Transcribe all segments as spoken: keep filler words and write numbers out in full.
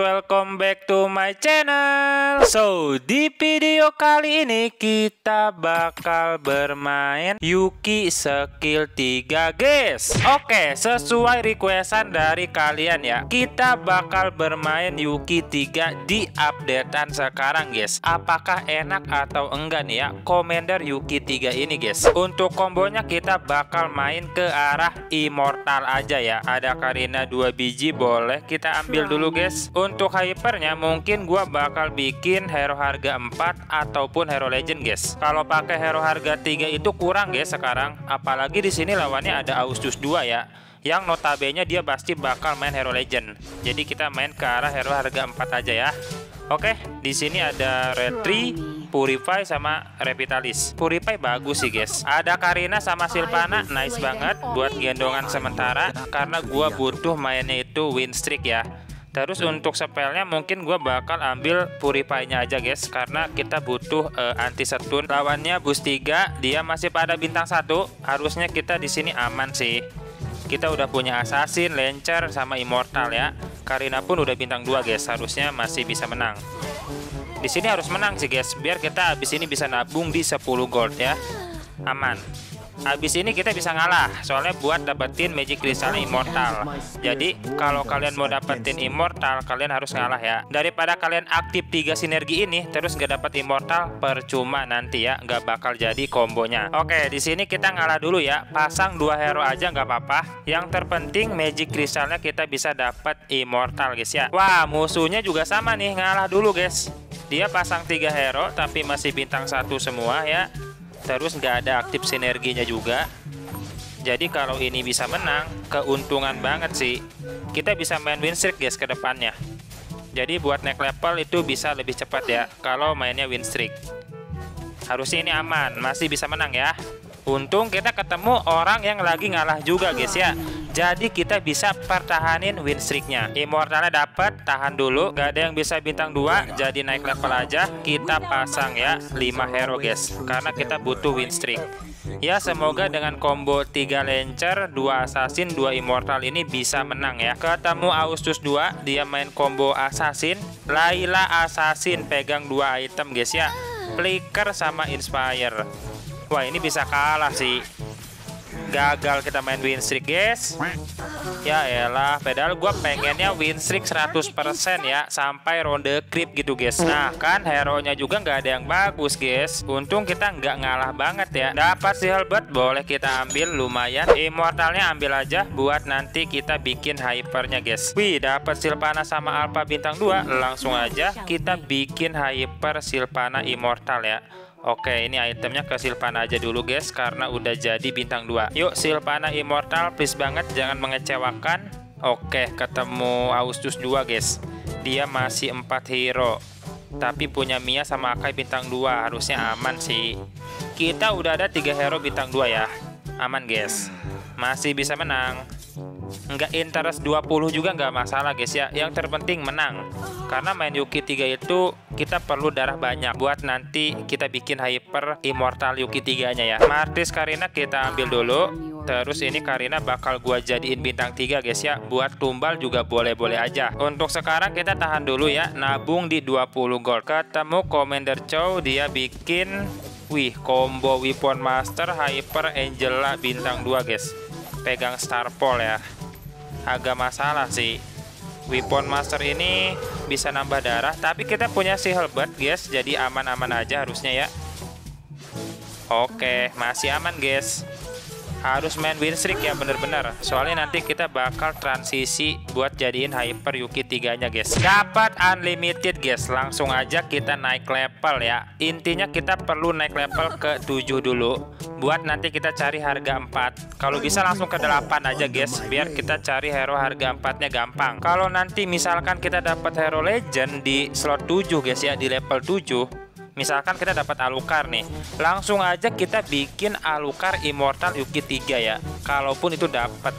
welcome back to my channel. So, di video kali ini kita bakal bermain Yuki skill tiga, guys. Oke, sesuai requestan dari kalian ya, kita bakal bermain Yuki tiga di updatean sekarang, guys. Apakah enak atau enggak nih ya Commander Yuki tiga ini, guys. Untuk kombonya kita bakal main ke arah Immortal aja ya. Ada Karina dua biji, boleh kita ambil dulu, guys. Untuk hypernya mungkin gua bakal bikin hero harga empat ataupun hero legend, guys. Kalau pakai hero harga tiga itu kurang, guys, sekarang. Apalagi di sini lawannya ada Augustus dua ya, yang notabene dia pasti bakal main hero legend. Jadi kita main ke arah hero harga empat aja ya. Oke, di sini ada Retrie, Purify sama Revitalis. Purify bagus sih, guys. Ada Karina sama Silvana, nice banget buat gendongan sementara karena gua butuh mainnya itu win streak ya. Terus untuk spellnya mungkin gua bakal ambil Purify-nya aja, guys, karena kita butuh uh, anti stun. Lawannya boost tiga, dia masih pada bintang satu. Harusnya kita di sini aman sih. Kita udah punya Assassin, Lancer sama Immortal ya. Karina pun udah bintang dua, guys. Harusnya masih bisa menang. Di sini harus menang sih, guys, biar kita habis ini bisa nabung di sepuluh gold ya. Aman. Habis ini kita bisa ngalah, soalnya buat dapetin magic crystal Immortal. Jadi kalau kalian mau dapetin Immortal, kalian harus ngalah ya. Daripada kalian aktif tiga sinergi ini terus nggak dapet Immortal, percuma nanti ya, nggak bakal jadi kombonya. Oke, di sini kita ngalah dulu ya. Pasang dua hero aja nggak apa-apa. Yang terpenting magic crystalnya kita bisa dapet Immortal, guys ya. Wah, musuhnya juga sama nih, ngalah dulu, guys. Dia pasang tiga hero tapi masih bintang satu semua ya. Terus nggak ada aktif sinerginya juga. Jadi kalau ini bisa menang, keuntungan banget sih. Kita bisa main win streak, guys, ke depannya. Jadi buat naik level itu bisa lebih cepat ya kalau mainnya win streak. Harusnya ini aman, masih bisa menang ya. Untung kita ketemu orang yang lagi ngalah juga, guys ya. Jadi kita bisa pertahanin win streaknya. Immortalnya dapat, tahan dulu. Gak ada yang bisa bintang dua, jadi naik level aja. Kita pasang ya lima hero, guys, karena kita butuh win streak. Ya, semoga dengan combo tiga Lancer, dua Assassin, dua Immortal ini bisa menang ya. Ketemu Augustus dua, dia main combo Assassin, Laila Assassin, pegang dua item, guys ya. Flicker sama Inspire. Wah, ini bisa kalah sih. Gagal kita main win streak, guys. Ya elah, padahal gue pengennya win streak seratus persen ya, sampai ronde creep gitu, guys. Nah kan, hero-nya juga nggak ada yang bagus, guys. Untung kita nggak ngalah banget ya. Dapat si Helbert, boleh kita ambil, lumayan. Immortalnya ambil aja buat nanti kita bikin hypernya, guys. Wih, dapat Silvana sama Alpha bintang dua. Langsung aja kita bikin hyper Silvana Immortal ya. Oke, ini itemnya ke Silvana aja dulu, guys, karena udah jadi bintang dua. Yuk, Silvana Immortal, please banget, jangan mengecewakan. Oke, ketemu Augustus dua, guys. Dia masih empat hero, tapi punya Mia sama Akai bintang dua, harusnya aman sih. Kita udah ada tiga hero bintang dua ya. Aman, guys. Masih bisa menang. Nggak interest dua puluh juga nggak masalah, guys ya. Yang terpenting menang. Karena main Yuki tiga itu kita perlu darah banyak buat nanti kita bikin hyper Immortal Yuki tiga-nya ya. Martis Karina kita ambil dulu. Terus ini Karina bakal gua jadiin bintang tiga, guys ya. Buat tumbal juga boleh-boleh aja. Untuk sekarang kita tahan dulu ya, nabung di dua puluh gold. Ketemu Commander Chow, dia bikin, wih, combo Weapon Master hyper Angela bintang dua, guys. Pegang Starpole ya. Agak masalah sih. Weapon Master ini bisa nambah darah, tapi kita punya si Helbert, guys, jadi aman-aman aja harusnya ya. Oke, masih aman, guys. Harus main win streak ya, bener-bener. Soalnya nanti kita bakal transisi buat jadiin hyper Yuki tiga-nya, guys. Dapat unlimited, guys. Langsung aja kita naik level ya. Intinya kita perlu naik level ke tujuh dulu, buat nanti kita cari harga empat. Kalau bisa langsung ke delapan aja, guys, biar kita cari hero harga empat-nya gampang. Kalau nanti misalkan kita dapat hero legend di slot tujuh, guys ya, di level tujuh. Misalkan kita dapat Alucard nih, langsung aja kita bikin Alucard Immortal Yuki tiga ya. Kalaupun itu dapat,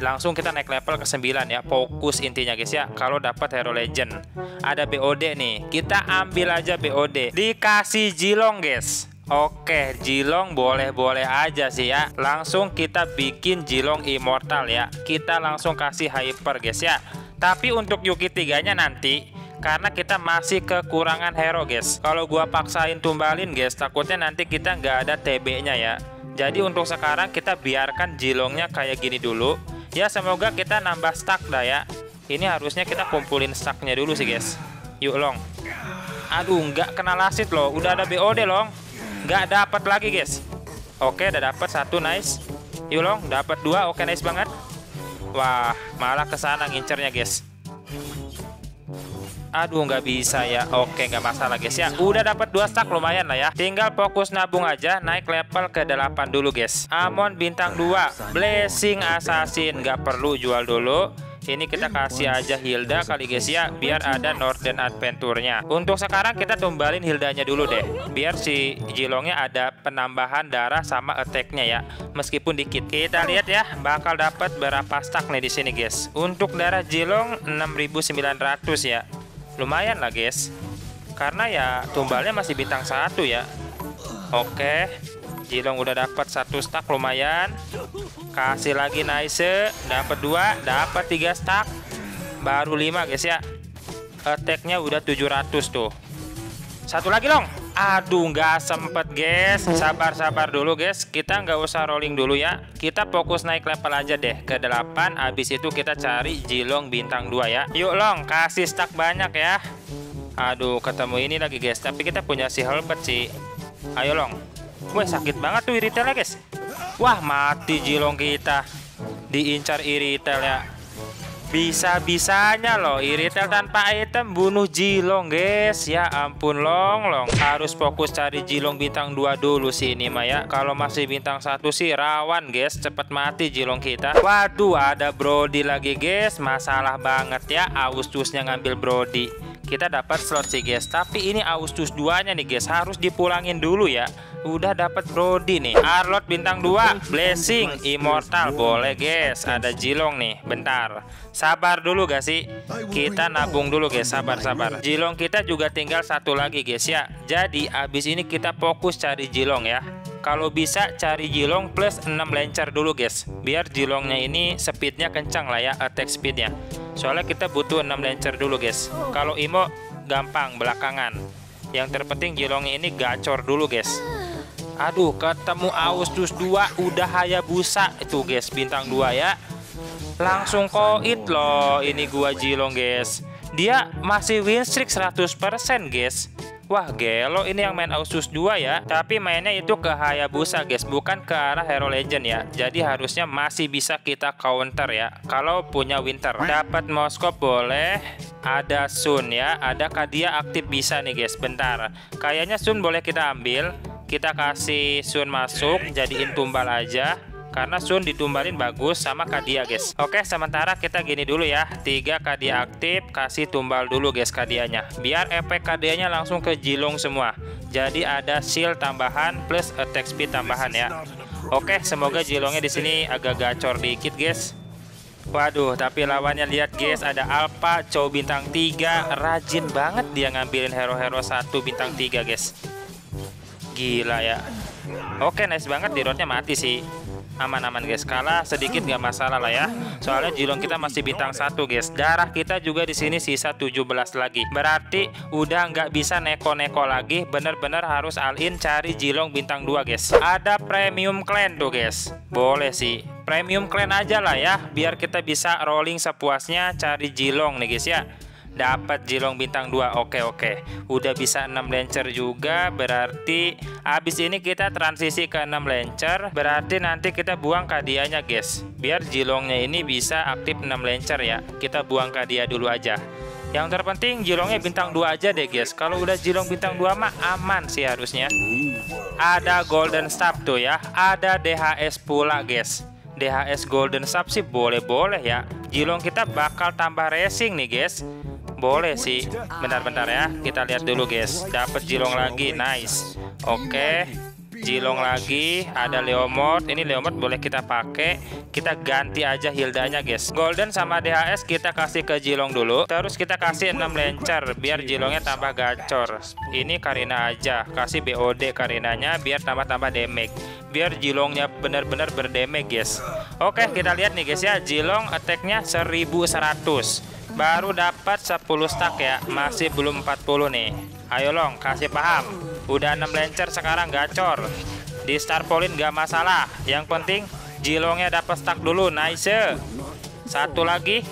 langsung kita naik level ke sembilan ya. Fokus intinya, guys ya. Kalau dapat hero legend, ada B O D nih, kita ambil aja B O D. Dikasih Zilong, guys. Oke, Zilong boleh-boleh aja sih ya. Langsung kita bikin Zilong Immortal ya. Kita langsung kasih hyper, guys ya. Tapi untuk Yuki tiganya nanti, karena kita masih kekurangan hero guys. Kalau gua paksain tumbalin guys, takutnya nanti kita nggak ada T B-nya ya. Jadi untuk sekarang kita biarkan Zilongnya kayak gini dulu. Ya semoga kita nambah stack dah ya. Ini harusnya kita kumpulin stacknya dulu sih guys. Yuk Long. Aduh nggak kena lasit loh. Udah ada B O D Long. Nggak dapat lagi guys. Oke udah dapat satu, nice. Yuk Long dapat dua. Oke nice banget. Wah malah kesana ngincernya guys. Aduh nggak bisa ya. Oke nggak masalah guys ya. Udah dapat dua stack lumayan lah ya. Tinggal fokus nabung aja. Naik level ke delapan dulu guys. Amon bintang dua. Blessing Assassin nggak perlu jual dulu. Ini kita kasih aja Hilda kali guys ya. Biar ada Northern Adventure-nya. Untuk sekarang kita tumbalin Hildanya dulu deh. Biar si Zilongnya ada penambahan darah sama attack-nya ya. Meskipun dikit. Kita lihat ya bakal dapat berapa stack nih di sini guys. Untuk darah Zilong enam ribu sembilan ratus ya. Lumayan lah guys, karena ya tumbalnya masih bintang satu ya. Oke, Zilong udah dapat satu stack lumayan. Kasih lagi nice, dapat dua, dapat tiga stack, baru lima guys ya. Attack-nya udah tujuh ratus tuh. Satu lagi Long. Aduh nggak sempet guys. Sabar-sabar dulu guys. Kita nggak usah rolling dulu ya. Kita fokus naik level aja deh ke delapan. Abis itu kita cari Zilong bintang dua ya. Yuk Long kasih stack banyak ya. Aduh ketemu ini lagi guys. Tapi kita punya si Helbert sih. Ayo Long. Wah sakit banget tuh Irithel guys. Wah mati Zilong kita. Diincar Irithel ya. Bisa-bisanya loh Irithel tanpa item bunuh Zilong guys. Ya ampun Long, Long harus fokus cari Zilong bintang dua dulu sih ini Maya. Kalau masih bintang satu sih rawan guys, cepet mati Zilong kita. Waduh ada Brody lagi guys. Masalah banget ya Augustusnya ngambil Brody. Kita dapat slot sih guys, tapi ini Augustus dua nya nih guys, harus dipulangin dulu ya. Udah dapat Brody nih. Arlott bintang dua, Blessing Immortal boleh guys. Ada Zilong nih. Bentar. Sabar dulu gak sih? Kita nabung dulu guys. Sabar-sabar. Zilong kita juga tinggal satu lagi guys ya. Jadi abis ini kita fokus cari Zilong ya. Kalau bisa cari Zilong plus enam Lancer dulu guys. Biar Zilongnya ini speednya kencang lah ya, attack speednya. Soalnya kita butuh enam Lancer dulu guys. Kalau Imo gampang belakangan. Yang terpenting Zilongnya ini gacor dulu guys. Aduh ketemu Augustus dua. Udah Hayabusa itu guys bintang dua ya. Langsung koit loh. Ini gua Zilong guys. Dia masih win streak seratus persen guys. Wah gelo ini yang main Augustus dua ya. Tapi mainnya itu ke Hayabusa guys, bukan ke arah Hero Legend ya. Jadi harusnya masih bisa kita counter ya. Kalau punya Winter. Dapat Moskov boleh. Ada Sun ya. Ada Khadia aktif bisa nih guys. Bentar. Kayaknya Sun boleh kita ambil. Kita kasih Sun masuk, jadiin tumbal aja. Karena Sun ditumbalin bagus sama Khadia guys. Oke, sementara kita gini dulu ya. Tiga Khadia aktif, kasih tumbal dulu guys Khadianya. Biar efek Khadianya langsung ke Zilong semua. Jadi ada shield tambahan plus attack speed tambahan ya. Oke, semoga Zilongnya di sini agak gacor dikit guys. Waduh, tapi lawannya lihat guys, ada Alpha, cowok bintang tiga. Rajin banget dia ngambilin hero-hero satu bintang tiga guys. Gila ya. Oke nice banget. Di roadnya mati sih. Aman-aman guys. Kalah sedikit gak masalah lah ya. Soalnya Zilong kita masih bintang satu guys. Darah kita juga di sini sisa tujuh belas lagi. Berarti udah nggak bisa neko-neko lagi. Bener-bener harus all-in cari Zilong bintang dua guys. Ada premium clan tuh guys. Boleh sih. Premium clan aja lah ya. Biar kita bisa rolling sepuasnya cari Zilong nih guys ya. Dapat Zilong bintang dua. Oke oke. Udah bisa enam Lancer juga. Berarti abis ini kita transisi ke enam Lancer. Berarti nanti kita buang Khadianya guys. Biar Zilongnya ini bisa aktif enam Lancer ya. Kita buang Khadia dulu aja. Yang terpenting Zilongnya bintang dua aja deh guys. Kalau udah Zilong bintang dua mah aman sih harusnya. Ada Golden Staff tuh ya. Ada D H S pula guys. D H S Golden Staff sih boleh-boleh ya. Zilong kita bakal tambah racing nih guys. Boleh sih. Bentar-bentar ya. Kita lihat dulu guys. Dapat Zilong lagi. Nice. Oke. Zilong lagi. Ada Leomord. Ini Leomord boleh kita pakai. Kita ganti aja Hildanya guys. Golden sama D H S kita kasih ke Zilong dulu. Terus kita kasih enam Lancer. Biar Zilongnya tambah gacor. Ini Karina aja. Kasih B O D Karinanya. Biar tambah-tambah damage. Biar Zilongnya benar-benar berdamage guys. Oke kita lihat nih guys ya. Zilong attack-nya seribu seratus. Baru dapat sepuluh stack ya, masih belum empat puluh nih. Ayo Long, kasih paham. Udah enam lancer sekarang gacor. Di Starpolin gak masalah. Yang penting Zilongnya dapat stack dulu, nice. Satu lagi.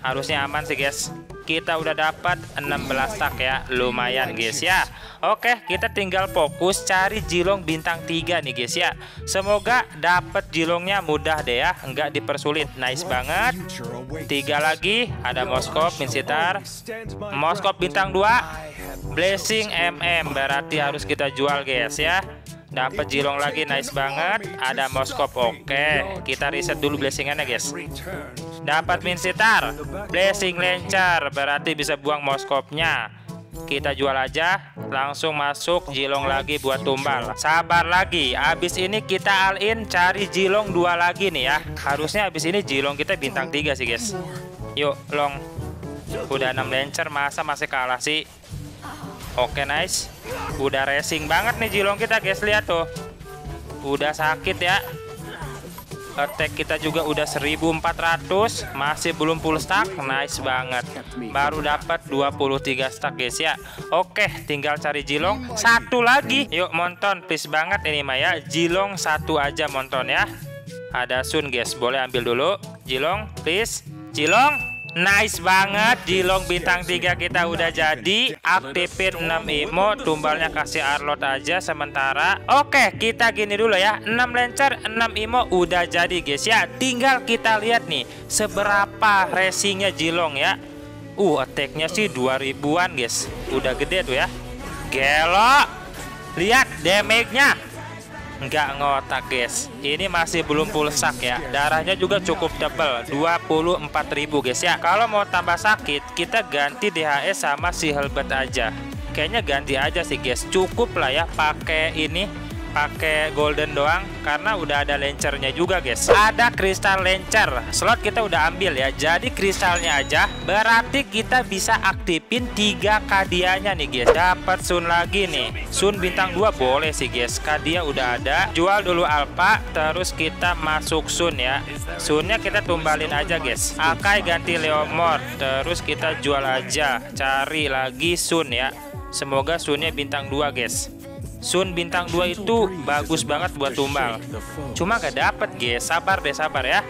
Harusnya aman sih guys. Kita udah dapat enam belas stack ya, lumayan guys ya. Oke, kita tinggal fokus cari Zilong bintang tiga nih guys ya. Semoga dapat Zilongnya mudah deh ya, nggak dipersulit. Nice banget. Tiga lagi, ada Moskov, Mincitar, Moskov bintang dua, Blessing M M, berarti harus kita jual guys ya. Dapat Zilong lagi, nice banget. Ada Moskov, oke. Kita reset dulu blessingannya guys. Dapat Mincitar, blessing lancer, berarti bisa buang Moskopnya. Kita jual aja, langsung masuk Zilong lagi buat tumbal. Sabar lagi, abis ini kita all in cari Zilong dua lagi nih ya. Harusnya abis ini Zilong kita bintang tiga sih guys. Yuk Long, udah enam lancer masa masih kalah sih. Oke nice. Udah racing banget nih Zilong kita guys, lihat tuh. Udah sakit ya. Attack kita juga udah seribu empat ratus, masih belum full stack, nice banget. Baru dapat dua puluh tiga stack guys ya. Oke, tinggal cari Zilong satu lagi. Yuk monton, please banget ini Maya. Zilong satu aja monton ya. Ada Sun guys, boleh ambil dulu. Zilong, please. Zilong. Nice banget, Zilong bintang tiga kita udah jadi. Aktifin enam Imo, tumbalnya kasih Arlott aja sementara. Oke, kita gini dulu ya, enam lancer, enam Imo udah jadi guys ya. Tinggal kita lihat nih, seberapa racingnya Zilong ya. Uh, attacknya sih dua ribuan guys, udah gede tuh ya. Gelo, lihat damage-nya. Nggak ngotak guys, ini masih belum full stack ya. Darahnya juga cukup tebal, dua puluh empat ribu guys ya. Kalau mau tambah sakit, kita ganti D H S sama si Helbert aja. Kayaknya ganti aja sih guys, cukup lah ya pakai ini, pakai golden doang, karena udah ada lancernya juga guys. Ada kristal lancer, slot kita udah ambil ya, jadi kristalnya aja. Berarti kita bisa aktifin tiga Khadianya nih guys. Dapat Sun lagi nih, Sun bintang dua boleh sih guys, Khadia udah ada. Jual dulu Alpha, terus kita masuk Sun ya. Sunnya kita tumbalin aja guys. Akai ganti Leomord, terus kita jual aja. Cari lagi Sun ya, semoga Sunnya bintang dua guys. Sun bintang dua itu bagus banget buat tumbal. Cuma gak dapet guys, sabar deh sabar ya.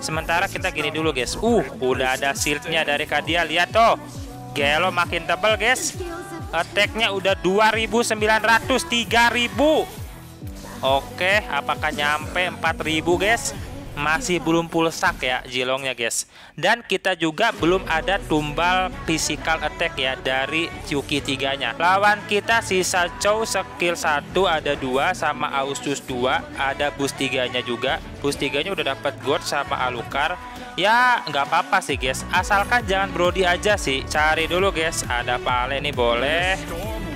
Sementara kita gini dulu guys. Uh, udah ada shieldnya dari Khadia, lihat tuh. Gelo makin tebal guys. Attacknya udah dua ribu sembilan ratus, tiga ribu. Oke, apakah nyampe empat ribu guys? Masih belum full stack ya Zilongnya guys. Dan kita juga belum ada tumbal physical attack ya dari Yuki tiganya. Lawan kita sisa Chow skill satu ada dua, sama Augustus dua, ada boost tiganya juga. Boost tiganya udah dapat God sama Alucard. Ya nggak apa-apa sih guys, asalkan jangan Brody aja sih. Cari dulu guys, ada Pale nih boleh.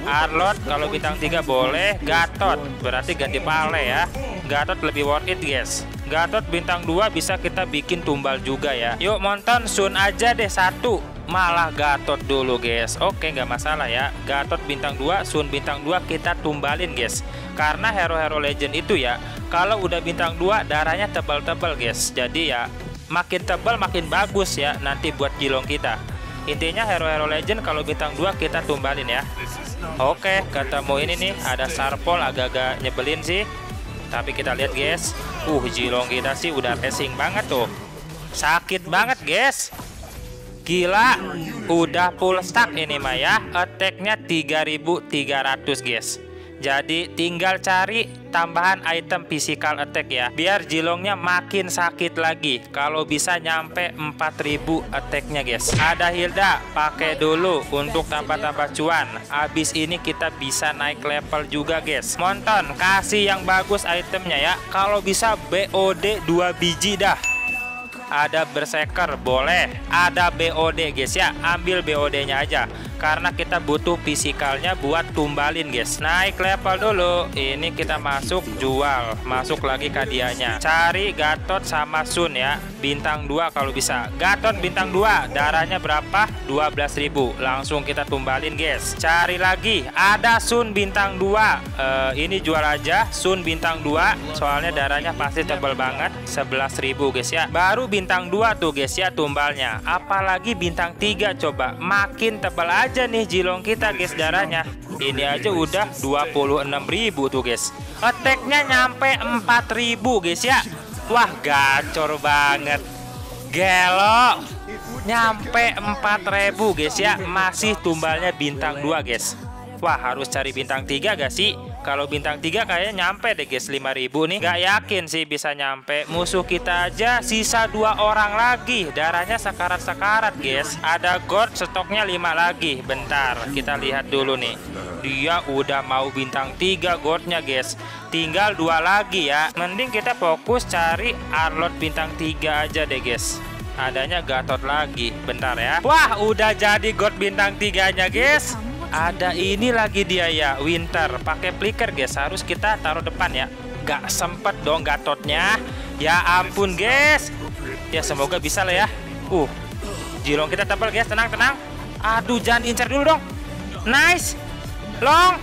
Arlott kalau bintang tiga boleh. Gatot, berarti ganti Pale ya. Gatot lebih worth it guys. Gatot bintang dua bisa kita bikin tumbal juga ya. Yuk monton Sun aja deh satu. Malah Gatot dulu guys. Oke nggak masalah ya. Gatot bintang dua, Sun bintang dua kita tumbalin guys. Karena hero-hero legend itu ya, kalau udah bintang dua darahnya tebal-tebal guys. Jadi ya makin tebal makin bagus ya nanti buat Zilong kita. Intinya hero-hero legend kalau bintang dua kita tumbalin ya. Oke ketemu ini nih, ada Starpol agak-agak nyebelin sih. Tapi kita lihat guys, uh Zilong kita sih udah racing banget tuh. Sakit banget guys. Gila, udah full stack ini Maya. Attacknya tiga ribu tiga ratus guys. Jadi tinggal cari tambahan item physical attack ya, biar Zilongnya makin sakit lagi. Kalau bisa nyampe empat ribu attacknya guys. Ada Hilda, pakai dulu untuk tambah-tambah cuan. Abis ini kita bisa naik level juga guys. Monton, kasih yang bagus itemnya ya. Kalau bisa B O D dua biji dah. Ada berserker boleh, ada B O D guys ya, ambil B O D nya aja. karena kita butuh fisikalnya buat tumbalin guys. Naik level dulu, ini kita masuk jual, masuk lagi Khadianya. Cari Gatot sama Sun ya, bintang dua kalau bisa. Gatot bintang dua, darahnya berapa? dua belas ribu, langsung kita tumbalin guys. Cari lagi, ada Sun bintang dua, uh, ini jual aja Sun bintang dua, soalnya darahnya pasti tebal banget, sebelas ribu guys ya. Baru bintang dua tuh guys ya tumbalnya, apalagi bintang tiga coba, makin tebal aja nih Zilong kita guys darahnya. Ini aja udah dua puluh enam ribu tuh guys. Attack-nya nyampe empat ribu guys ya. Wah gacor banget. Gelok. Nyampe empat ribu guys ya. Masih tumbalnya bintang dua guys. Wah harus cari bintang tiga gak sih? Kalau bintang tiga kayaknya nyampe deh guys, lima ribu nih. Gak yakin sih bisa nyampe. Musuh kita aja sisa dua orang lagi, darahnya sekarat-sekarat guys. Ada God stoknya lima lagi. Bentar kita lihat dulu nih. Dia udah mau bintang tiga Godnya guys. Tinggal dua lagi ya. Mending kita fokus cari Arlott bintang tiga aja deh guys. Adanya Gatot lagi. Bentar ya. Wah udah jadi God bintang tiga nya guys. Ada ini lagi dia ya, Winter pakai Flicker guys, harus kita taruh depan ya. Gak sempet dong Gatotnya. Ya ampun guys. Ya semoga bisa lah ya. Uh, Zilong kita tebal guys, tenang tenang. Aduh jangan incer dulu dong. Nice, Long.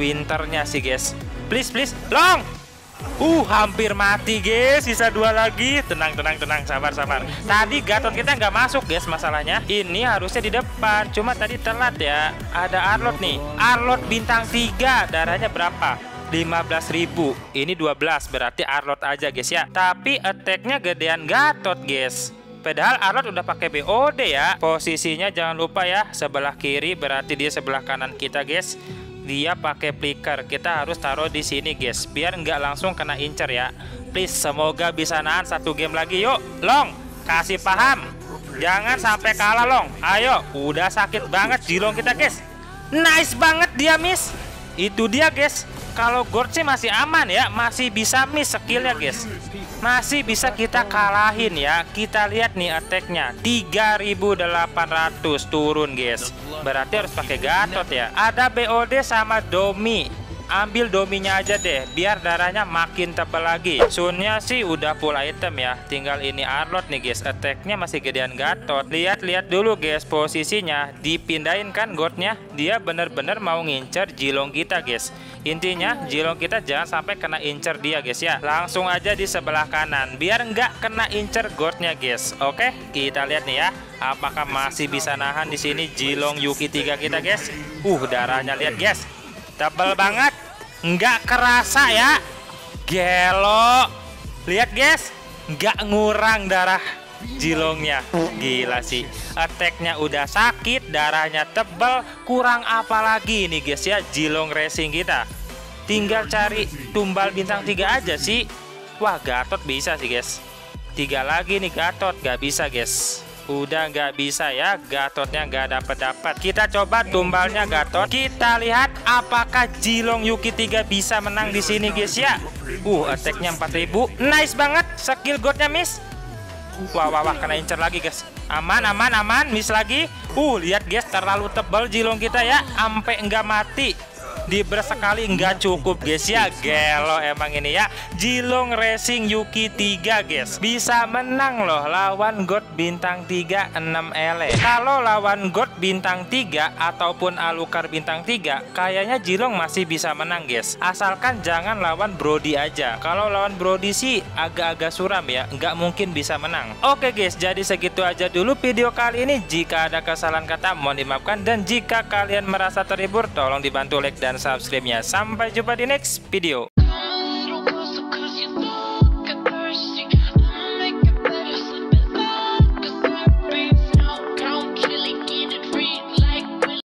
Winternya sih guys. Please please, Long. Uh, hampir mati guys, sisa dua lagi. Tenang, tenang, tenang, sabar, sabar. Tadi Gatot kita nggak masuk guys masalahnya. Ini harusnya di depan, cuma tadi telat ya. Ada Arlott nih, Arlott bintang tiga, darahnya berapa? lima belas ribu. Ini dua belas, berarti Arlott aja guys ya. Tapi attack-nya gedean Gatot guys. Padahal Arlott udah pakai B O D ya. Posisinya jangan lupa ya, sebelah kiri berarti dia sebelah kanan kita guys. Dia pakai Flicker, kita harus taruh di sini guys, biar nggak langsung kena incer ya. Please, semoga bisa nahan satu game lagi yuk. Long, kasih paham, jangan sampai kalah Long. Ayo, udah sakit banget Zilong kita guys. Nice banget dia miss. Itu dia guys. Kalau Gord sih masih aman ya, masih bisa miss skillnya guys. Masih bisa kita kalahin ya. Kita lihat nih attack-nya tiga ribu delapan ratus turun guys. Berarti harus pakai Gatot ya. Ada B O D sama Domi. Ambil Dominya aja deh, biar darahnya makin tebal lagi. Sunnya sih udah full item ya. Tinggal ini Arlott nih guys. Attack-nya masih gedean Gatot. Lihat-lihat dulu guys posisinya. Dipindahin kan Godnya. Dia bener-bener mau ngincer Zilong kita guys. Intinya Zilong kita jangan sampai kena incer dia guys ya. Langsung aja di sebelah kanan, biar nggak kena incer Godnya guys. Oke, kita lihat nih ya. Apakah masih bisa nahan di sini Zilong Yuki tiga kita guys. Uh, darahnya lihat guys. Tebal banget, nggak kerasa ya. Gelo, lihat guys, nggak ngurang darah Zilongnya. Gila sih, attack-nya udah sakit, darahnya tebal, kurang apa lagi nih guys ya Zilong Racing kita. Tinggal cari tumbal bintang tiga aja sih. Wah Gatot bisa sih guys. Tiga lagi nih Gatot, nggak bisa guys. Udah nggak bisa ya, Gatotnya nggak dapat-dapat. Kita coba tumbalnya Gatot. Kita lihat apakah Zilong Yuki tiga bisa menang di sini guys ya. Uh, attack-nya empat ribu. Nice banget, skill Godnya miss. Wah, wah, wah, kena incer lagi guys. Aman, aman, aman, miss lagi. Uh, lihat guys, terlalu tebal Zilong kita ya. Ampe nggak mati. Di bersekali nggak cukup guys ya. Gelo emang ini ya Zilong Racing Yuki tiga guys. Bisa menang loh lawan God bintang tiga enam L. Kalau lawan God bintang tiga ataupun Alucard bintang tiga, kayaknya Zilong masih bisa menang guys. Asalkan jangan lawan Brody aja. Kalau lawan Brody sih agak-agak suram ya, nggak mungkin bisa menang. Oke guys, jadi segitu aja dulu video kali ini. Jika ada kesalahan kata mohon dimaafkan. Dan jika kalian merasa terhibur, tolong dibantu like dan dan subscribe-nya. Sampai jumpa di next video.